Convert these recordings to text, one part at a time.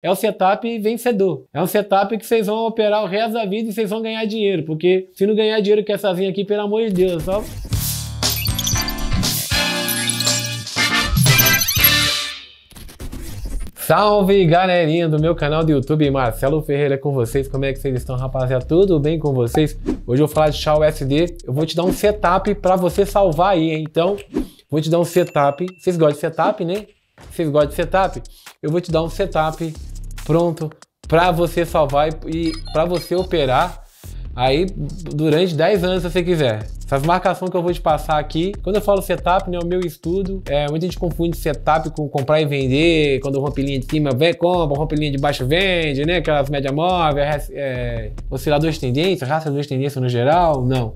é o setup vencedor. É um setup que vocês vão operar o resto da vida e vocês vão ganhar dinheiro, porque se não ganhar dinheiro com essa vinha aqui, pelo amor de Deus, só... Salve, galerinha do meu canal do YouTube, Marcelo Ferreira com vocês. Como é que vocês estão, rapaziada? Tudo bem com vocês? Hoje eu vou falar de XAU/USD. Eu vou te dar um setup para você salvar aí, hein? Então, vou te dar um setup. Vocês gostam de setup, né? Vocês gostam de setup? Eu vou te dar um setup pronto para você salvar e para você operar aí durante 10 anos se você quiser. Essas marcações que eu vou te passar aqui, quando eu falo setup, né, o meu estudo, muita gente confunde setup com comprar e vender, quando rompe linha de cima, vem, compra, rompe linha de baixo, vende, né, aquelas média móvel, oscilador de tendência, rastreador de tendência no geral, não.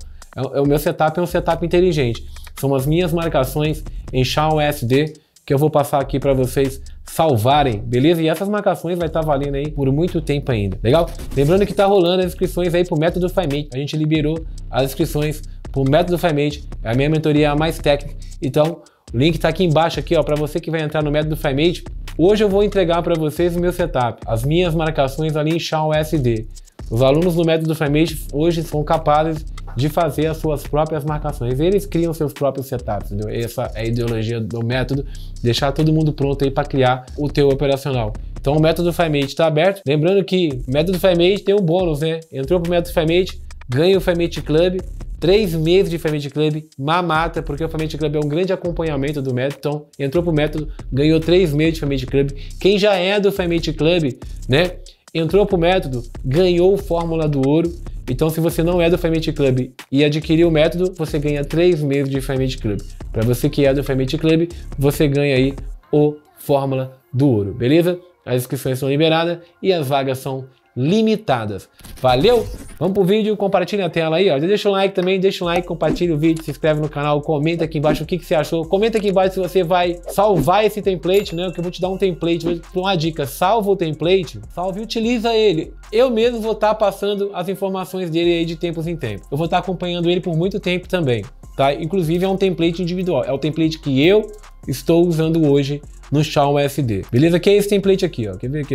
O meu setup é um setup inteligente. São as minhas marcações em XAU/USD que eu vou passar aqui para vocês salvarem, beleza? E essas marcações vai estar valendo aí por muito tempo ainda, legal? Lembrando que tá rolando as inscrições aí pro método Fimathe. A gente liberou as inscrições pro método Fimathe, é a minha mentoria a mais técnica. Então, o link tá aqui embaixo aqui, ó, para você que vai entrar no método Fimathe. Hoje eu vou entregar para vocês o meu setup, as minhas marcações ali em XAU/USD. Os alunos do método Fimathe hoje são capazes de fazer as suas próprias marcações. Eles criam seus próprios setups, entendeu? Essa é a ideologia do método, deixar todo mundo pronto aí para criar o teu operacional. Então o método Fimathe está aberto. Lembrando que o método Fimathe tem um bônus, né? Entrou pro método Fimathe, ganha o Fimathe Club, 3 meses de Fimathe Club, mamata, porque o Fimathe Club é um grande acompanhamento do método. Então entrou pro método, ganhou 3 meses de Fimathe Club. Quem já é do Fimathe Club, né? Entrou pro método, ganhou o Fórmula do Ouro. Então, se você não é do Family Club e adquirir o método, você ganha 3 meses de Family Club. Para você que é do Family Club, você ganha aí o Fórmula do Ouro, beleza? As inscrições são liberadas e as vagas são limitadas. Valeu? Vamos pro vídeo, compartilha a tela aí, ó. Deixa um like também, deixa um like, compartilha o vídeo, se inscreve no canal, comenta aqui embaixo o que você achou. Comenta aqui embaixo se você vai salvar esse template, né? Que eu vou te dar um template, vou te dar uma dica. Salva o template, salve e utiliza ele. Eu mesmo vou estar passando as informações dele aí de tempos em tempos. Eu vou estar acompanhando ele por muito tempo também, tá? Inclusive é um template individual, é o template que eu estou usando hoje no XAU/USD, beleza? Que é esse template aqui, ó. Quer ver?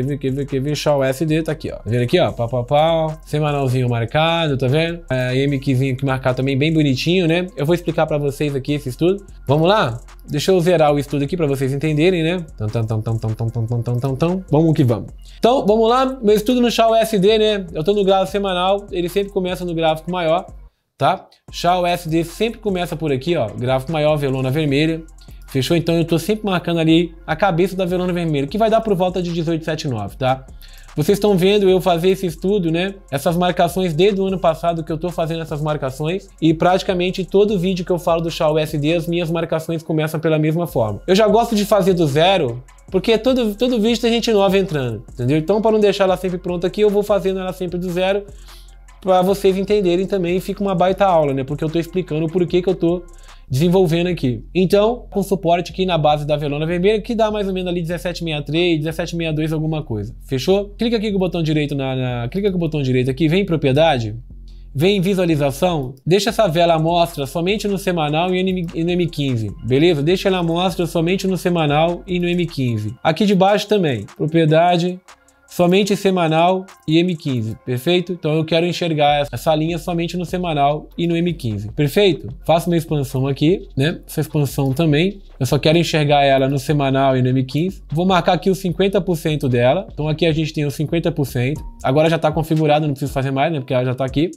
XAU/USD tá aqui, ó. Tá vendo aqui, ó? Pau. Semanalzinho marcado, tá vendo? MQzinho que marcar também, bem bonitinho, né? Eu vou explicar pra vocês aqui esse estudo. Vamos lá? Deixa eu zerar o estudo aqui pra vocês entenderem, né? Vamos que vamos. Então, vamos lá. Meu estudo no XAU/USD, né? Eu tô no gráfico semanal, ele sempre começa no gráfico maior, tá? XAU/USD sempre começa por aqui, ó. Gráfico maior, velona vermelha. Fechou? Então eu tô sempre marcando ali a cabeça da velona vermelha, que vai dar por volta de 18,79, tá? Vocês estão vendo eu fazer esse estudo, né? Essas marcações desde o ano passado que eu tô fazendo essas marcações e praticamente todo vídeo que eu falo do XAU/USD, as minhas marcações começam pela mesma forma. Eu já gosto de fazer do zero, porque todo vídeo tem gente nova entrando, entendeu? Então para não deixar ela sempre pronta aqui, eu vou fazendo ela sempre do zero para vocês entenderem também, fica uma baita aula, né? Porque eu tô explicando o porquê que eu tô desenvolvendo aqui. Então, com suporte aqui na base da velona vermelha, que dá mais ou menos ali 17,63, 17,62 alguma coisa. Fechou? Clica aqui com o botão direito clica com o botão direito aqui, vem em propriedade, vem em visualização, deixa essa vela à mostra somente no semanal e no M15, beleza? Deixa ela à mostra somente no semanal e no M15. Aqui de baixo também, propriedade, somente semanal e M15, perfeito? Então eu quero enxergar essa linha somente no semanal e no M15, perfeito? Faço minha expansão aqui, né? Essa expansão também, eu só quero enxergar ela no semanal e no M15. Vou marcar aqui os 50% dela, então aqui a gente tem os 50%. Agora já está configurado, não preciso fazer mais, né? Porque ela já está aqui.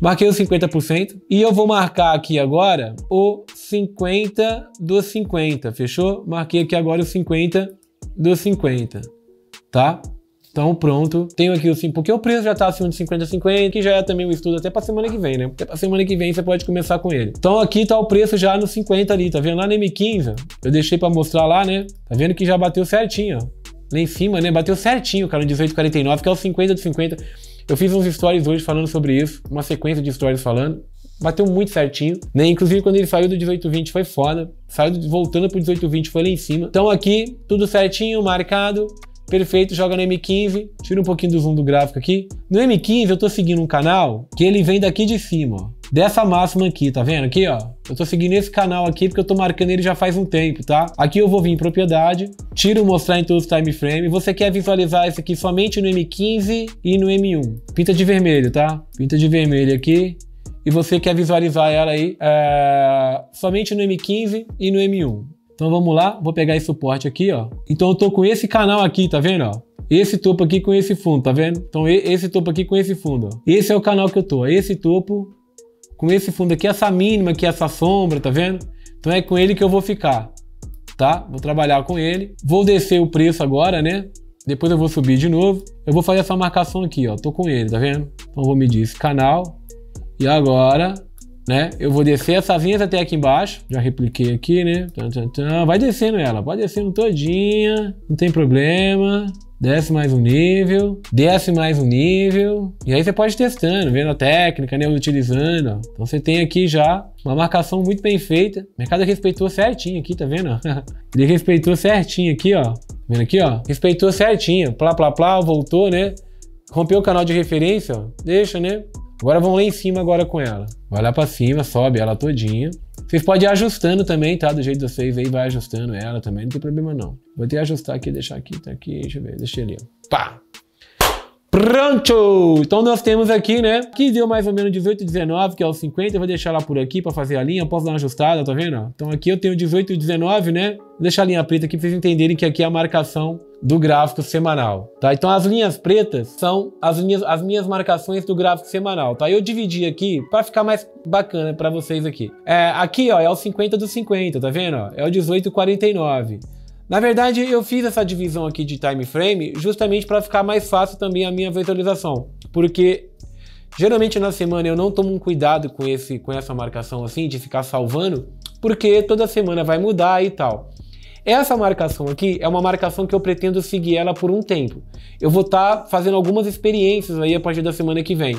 Marquei os 50% e eu vou marcar aqui agora o 50 dos 50, fechou? Marquei aqui agora o 50 dos 50, tá? Então pronto, tenho aqui o 5, porque o preço já tá acima de 50,50, que já é também um estudo até pra semana que vem, né? Até pra semana que vem você pode começar com ele. Então aqui tá o preço já no 50 ali, tá vendo? Lá no M15, eu deixei pra mostrar lá, né? Tá vendo que já bateu certinho, ó. Lá em cima, né? Bateu certinho, cara, no 18,49, que é o 50 de 50. Eu fiz uns stories hoje falando sobre isso, uma sequência de stories falando. Bateu muito certinho, né? Inclusive quando ele saiu do 18,20 foi foda. Voltando pro 18,20 foi lá em cima. Então aqui, tudo certinho, marcado. Perfeito, joga no M15, tira um pouquinho do zoom do gráfico aqui. No M15 eu tô seguindo um canal que ele vem daqui de cima, ó. dessa máxima aqui, tá vendo aqui, ó? Eu tô seguindo esse canal aqui porque eu tô marcando ele já faz um tempo, tá? Aqui eu vou vir em propriedade, tiro mostrar em todos os time frame. Você quer visualizar isso aqui somente no M15 e no M1. Pinta de vermelho, tá? Pinta de vermelho aqui. E você quer visualizar ela aí somente no M15 e no M1. Então vamos lá, vou pegar esse suporte aqui, ó. Então eu tô com esse canal aqui, tá vendo, ó? Esse topo aqui com esse fundo, tá vendo? Então esse topo aqui com esse fundo, ó. Esse é o canal que eu tô, esse topo com esse fundo aqui, essa mínima aqui, essa sombra, tá vendo? Então é com ele que eu vou ficar, tá? Vou trabalhar com ele. Vou descer o preço agora, né? Depois eu vou subir de novo. Eu vou fazer essa marcação aqui, ó. Tô com ele, tá vendo? Então eu vou medir esse canal. E agora, né, eu vou descer essas linhas até aqui embaixo. Já repliquei aqui, né? Vai descendo ela, vai descendo todinha, não tem problema. Desce mais um nível, desce mais um nível. E aí você pode ir testando, vendo a técnica, né, utilizando. Ó. Então você tem aqui já uma marcação muito bem feita. O mercado respeitou certinho aqui, tá vendo? Ele respeitou certinho aqui, ó. Vendo aqui, ó? Respeitou certinho. Plá, plá, plá, voltou, né? Rompeu o canal de referência, ó. Deixa, né? Agora vão lá em cima agora com ela. Vai lá pra cima, sobe ela todinha. Vocês podem ir ajustando também, tá? Do jeito de vocês aí, vai ajustando ela também, não tem problema não. Vou até ajustar aqui, deixar aqui, tá aqui, deixa eu ver, deixa ali, ó. Pá! Pronto! Então nós temos aqui, né? Que deu mais ou menos 18, 19, que é o 50. Eu vou deixar ela por aqui pra fazer a linha, posso dar uma ajustada, tá vendo? Então aqui eu tenho 18, 19, né? Vou deixar a linha preta aqui pra vocês entenderem que aqui é a marcação do gráfico semanal, tá? Então as linhas pretas são as minhas marcações do gráfico semanal, tá? Eu dividi aqui para ficar mais bacana para vocês aqui. Aqui, ó, é o 50 do 50, tá vendo? Ó? É o 18,49. Na verdade, eu fiz essa divisão aqui de time frame justamente para ficar mais fácil também a minha visualização, porque geralmente na semana eu não tomo um cuidado com essa marcação assim de ficar salvando, porque toda semana vai mudar e tal. Essa marcação aqui é uma marcação que eu pretendo seguir ela por um tempo. Eu vou estar fazendo algumas experiências aí a partir da semana que vem.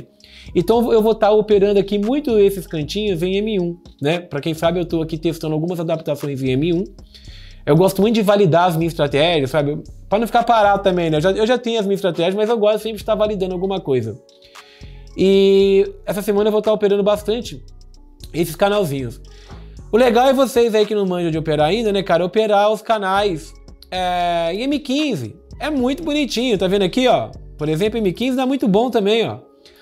Então eu vou estar operando aqui muito esses cantinhos em M1, né? Para quem sabe, eu estou aqui testando algumas adaptações em M1. Eu gosto muito de validar as minhas estratégias, sabe? Para não ficar parado também, né? Eu já tenho as minhas estratégias, mas eu gosto sempre de estar validando alguma coisa. E essa semana eu vou estar operando bastante esses canalzinhos. O legal é vocês aí que não manjam de operar ainda, né, cara? Operar os canais em M15. É muito bonitinho, tá vendo aqui, ó? Por exemplo, M15 dá muito bom também, ó.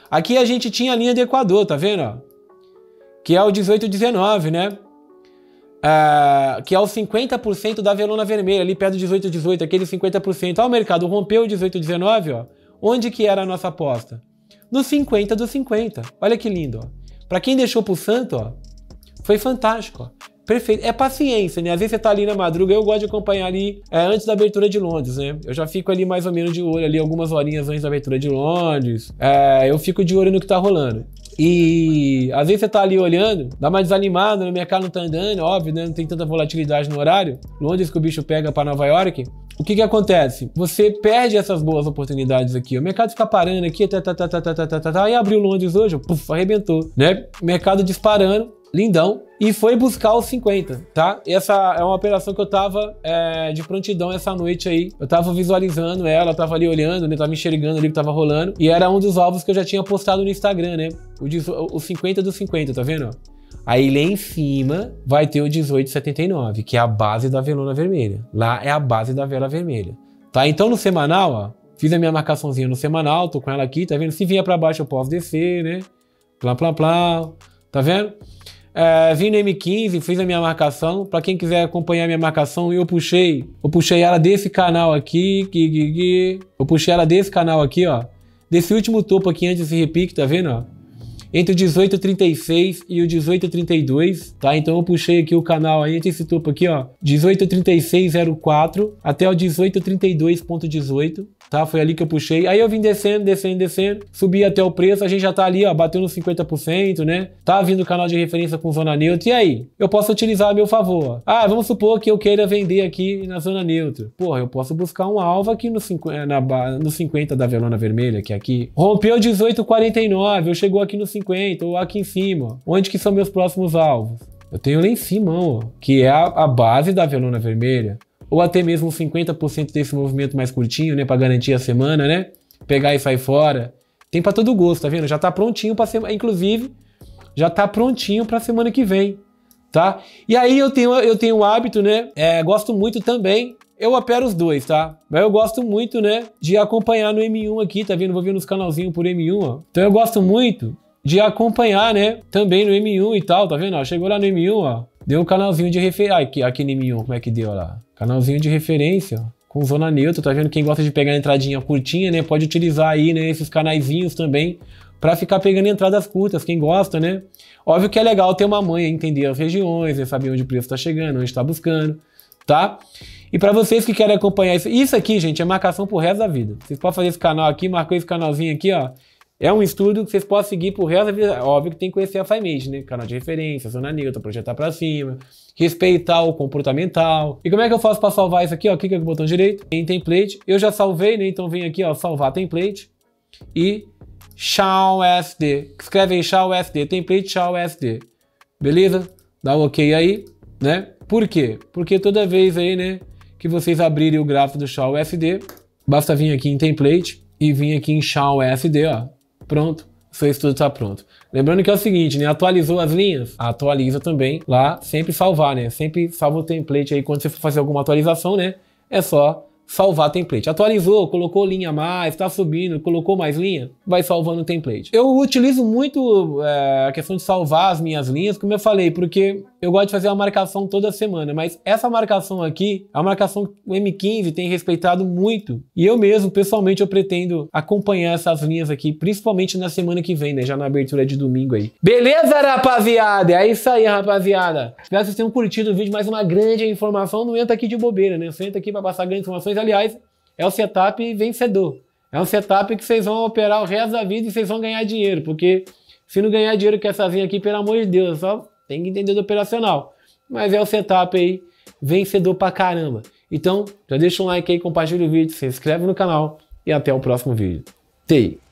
Aqui a gente tinha a linha do Equador, tá vendo, ó? Que é o 18,19, né? Que é o 50% da velona vermelha, ali perto do 18,18, aquele 50%. Ó, o mercado rompeu o 18,19, ó. Onde que era a nossa aposta? No 50 do 50. Olha que lindo, ó. Pra quem deixou pro santo, ó, foi fantástico, ó. Perfeito. É paciência, né? Às vezes você tá ali na madruga, eu gosto de acompanhar ali antes da abertura de Londres, né? Eu já fico ali mais ou menos de olho ali algumas horinhas antes da abertura de Londres. Eu fico de olho no que tá rolando. E às vezes você tá ali olhando, dá uma desanimada, o mercado não tá andando, óbvio, né? Não tem tanta volatilidade no horário. Londres que o bicho pega pra Nova York. O que que acontece? Você perde essas boas oportunidades aqui. O mercado fica parando aqui, e abriu Londres hoje, puf, arrebentou, né? O mercado disparando, lindão. E foi buscar os 50, tá? Essa é uma operação que eu tava de prontidão essa noite aí. Eu tava visualizando ela, tava ali olhando, né? Tava enxergando ali o que tava rolando. E era um dos alvos que eu já tinha postado no Instagram, né? O 50 do 50, tá vendo? Aí lá em cima vai ter o 18,79, que é a base da velona vermelha. Lá é a base da vela vermelha, tá? Então no semanal, ó, fiz a minha marcaçãozinha no semanal, tô com ela aqui, tá vendo? Se vier pra baixo eu posso descer, né? Plá, plá, plá, tá vendo? Vim no M15, fiz a minha marcação. Pra quem quiser acompanhar a minha marcação, eu puxei ela desse canal aqui. Eu puxei ela desse canal aqui, ó. Desse último topo aqui antes desse repique, tá vendo, ó? Entre o 18,36 e o 18,32, tá? Então eu puxei aqui o canal aí, entre esse topo aqui, ó. 18,36,04 até o 18,32,18, tá? Foi ali que eu puxei. Aí eu vim descendo, descendo, descendo. Subi até o preço, a gente já tá ali, ó, bateu nos 50%, né? Tá vindo o canal de referência com zona neutra. E aí? Eu posso utilizar a meu favor, ó. Ah, vamos supor que eu queira vender aqui na zona neutra. Porra, eu posso buscar um alvo aqui no 50 da velona vermelha, que é aqui. Rompeu 18,49, eu chegou aqui no 50, ou aqui em cima, ó. Onde que são meus próximos alvos? Eu tenho lá em cima, ó, que é a base da velona vermelha, ou até mesmo 50% desse movimento mais curtinho, né, para garantir a semana, né? Pegar e sair fora. Tem para todo gosto, tá vendo? Já tá prontinho para semana, inclusive já tá prontinho pra semana que vem, tá? E aí eu tenho o hábito, né? Gosto muito também. Eu opero os dois, tá? Mas eu gosto muito, né, de acompanhar no M1 aqui, tá vendo? Vou vendo os canalzinhos por M1, ó. Então eu gosto muito de acompanhar, né, também no M1 e tal, tá vendo? Ó, chegou lá no M1, ó, deu um canalzinho de referência. Aqui no M1, como é que deu, ó lá? Canalzinho de referência, ó, com zona neutra, tá vendo? Quem gosta de pegar a entradinha curtinha, né, pode utilizar aí, né, esses canaizinhos também pra ficar pegando entradas curtas, quem gosta, né? Óbvio que é legal ter uma manha, entender as regiões, né, saber onde o preço tá chegando, onde tá buscando, tá? E para vocês que querem acompanhar isso aqui, gente, é marcação pro resto da vida. Vocês podem fazer esse canal aqui, marcou esse canalzinho aqui, ó. É um estudo que vocês podem seguir pro resto da vida. Óbvio que tem que conhecer a Fimathe, né? Canal de referência, zona neutra, projetar para cima, respeitar o comportamental. E como é que eu faço para salvar isso aqui, ó? Clica no botão direito, em template. Eu já salvei, né? Então vem aqui, ó, salvar template e XAU/USD. Escreve aí XAU/USD, template XAU/USD. Beleza? Dá um OK aí, né? Por quê? Porque toda vez aí, né, que vocês abrirem o gráfico do XAU/USD, basta vir aqui em template e vir aqui em XAU/USD, ó. Pronto, seu estudo tá pronto. Lembrando que é o seguinte, né, atualizou as linhas? Atualiza também lá, sempre salvar, né? Sempre salva o template aí, quando você for fazer alguma atualização, né? É só salvar template. Atualizou, colocou linha a mais, tá subindo, colocou mais linha, vai salvando o template. Eu utilizo muito a questão de salvar as minhas linhas, como eu falei, porque eu gosto de fazer a marcação toda semana, mas essa marcação aqui, a marcação que o M15 tem respeitado muito, e eu mesmo, pessoalmente, eu pretendo acompanhar essas linhas aqui, principalmente na semana que vem, né, já na abertura de domingo aí. Beleza, rapaziada? É isso aí, rapaziada. Espero que vocês tenham curtido o vídeo, mais uma grande informação, não entra aqui de bobeira, né, você entra aqui pra passar grandes informações. Aliás, é o setup vencedor. É um setup que vocês vão operar o resto da vida e vocês vão ganhar dinheiro, porque se não ganhar dinheiro com essa vinha aqui, pelo amor de Deus, só tem que entender do operacional. Mas é o setup aí vencedor pra caramba. Então, já deixa um like aí, compartilha o vídeo, se inscreve no canal e até o próximo vídeo. Tchau!